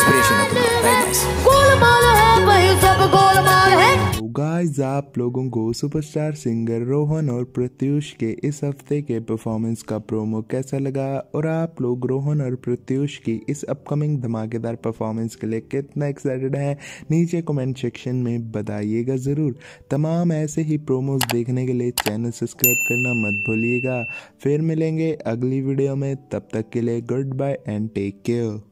Inspiration है। Guys, आप लोगों को सुपरस्टार सिंगर रोहन और प्रत्यूष के इस हफ्ते के परफॉर्मेंस का प्रोमो कैसा लगा और आप लोग रोहन और प्रत्यूष की इस अपकमिंग धमाकेदार परफॉर्मेंस के लिए कितना एक्साइटेड हैं, नीचे कमेंट सेक्शन में बताइएगा ज़रूर। तमाम ऐसे ही प्रोमोज देखने के लिए चैनल सब्सक्राइब करना मत भूलिएगा। फिर मिलेंगे अगली वीडियो में, तब तक के लिए goodbye and take care.